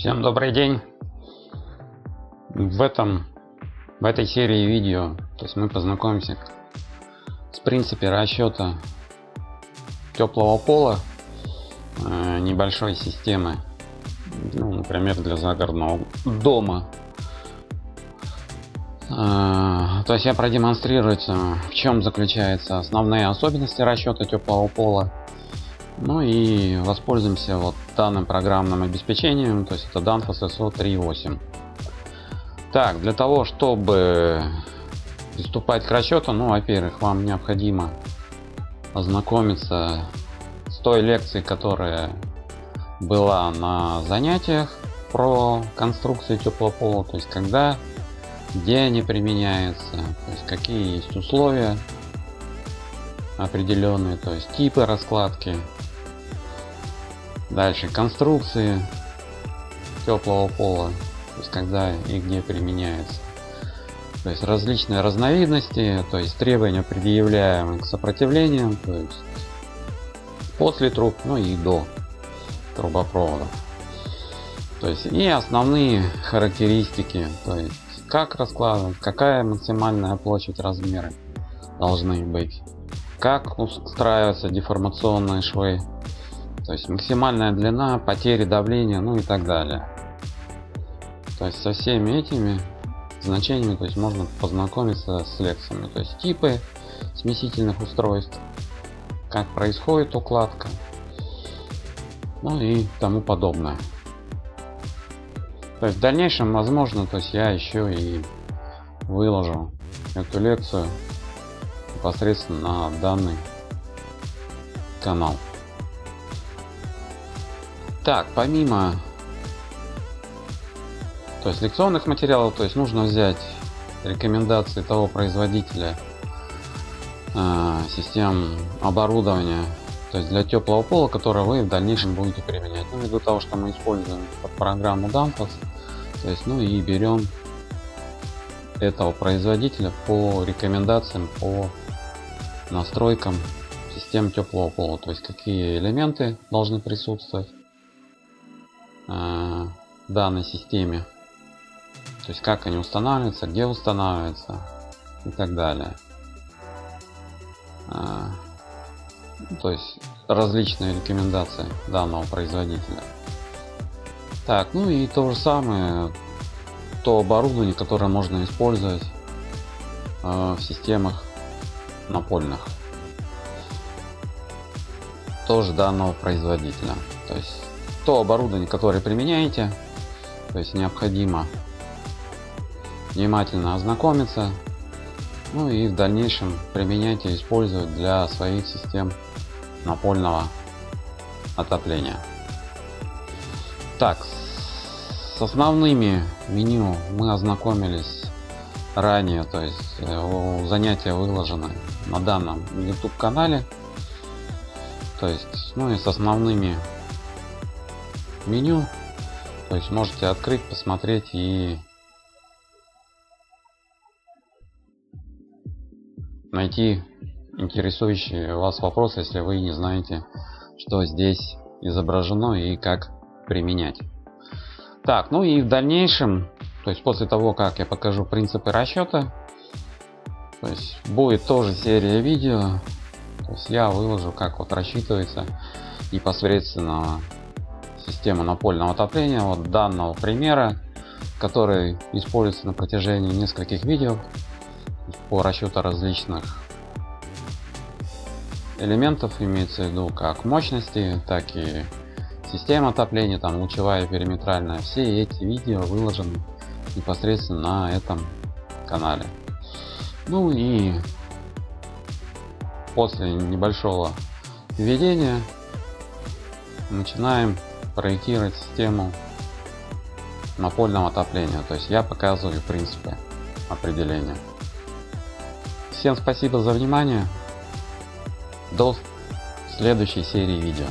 Всем добрый день. В этой серии видео, то есть мы познакомимся с принципом расчета теплого пола небольшой системы, ну, например, для загородного дома. То есть я продемонстрирую, в чем заключаются основные особенности расчета теплого пола. Ну и воспользуемся вот данным программным обеспечением, то есть это Danfoss C.O. 3.8. Так, для того, чтобы приступать к расчету, ну, во-первых, вам необходимо ознакомиться с той лекцией, которая была на занятиях про конструкцию теплого пола, то есть когда, где они применяются, то есть какие есть условия определенные, то есть типы раскладки. Дальше конструкции теплого пола, то есть когда и где применяется, то есть различные разновидности, то есть требования, предъявляемые к сопротивлениям, то есть после труб, ну и до трубопроводов, то есть и основные характеристики, то есть как раскладывать, какая максимальная площадь, размеры должны быть, как устраиваются деформационные швы. То есть максимальная длина, потери давления, ну и так далее. То есть со всеми этими значениями, то есть можно познакомиться с лекциями. То есть типы смесительных устройств, как происходит укладка, ну и тому подобное. То есть в дальнейшем, возможно, то есть я еще и выложу эту лекцию непосредственно на данный канал. Так, помимо, то есть, лекционных материалов, то есть нужно взять рекомендации того производителя систем оборудования, то есть для теплого пола, которое вы в дальнейшем будете применять. Ну, ввиду того, что мы используем программу Danfoss, то есть, ну и берем этого производителя по рекомендациям по настройкам систем теплого пола, то есть какие элементы должны присутствовать данной системе, то есть как они устанавливаются, где устанавливаются и так далее. То есть различные рекомендации данного производителя. Так, ну и то же самое, то оборудование, которое можно использовать в системах напольных, тоже данного производителя. То есть то оборудование, которое применяете, то есть необходимо внимательно ознакомиться, ну и в дальнейшем применять и использовать для своих систем напольного отопления. Так, с основными меню мы ознакомились ранее, то есть занятия выложены на данном YouTube канале, то есть, ну и с основными меню, то есть можете открыть, посмотреть и найти интересующие вас вопросы, если вы не знаете, что здесь изображено и как применять. Так, ну и в дальнейшем, то есть после того, как я покажу принципы расчета, то есть будет тоже серия видео, то есть я выложу, как вот рассчитывается непосредственно система напольного отопления вот данного примера, который используется на протяжении нескольких видео по расчету различных элементов, имеется в виду как мощности, так и система отопления, там лучевая, периметральная. Все эти видео выложены непосредственно на этом канале. Ну и после небольшого введения начинаем проектировать систему напольного отопления, то есть я показываю принципы определения. Всем спасибо за внимание, до следующей серии видео.